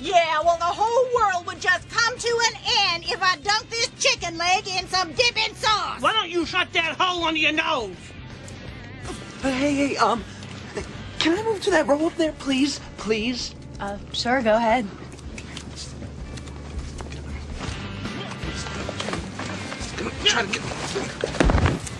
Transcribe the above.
Yeah, well, the whole world would just come to an end if I dunked this chicken leg in some dipping sauce. Why don't you shut that hole under your nose? But hey, can I move to that row up there, please? Please? Sure, go ahead. Try to get...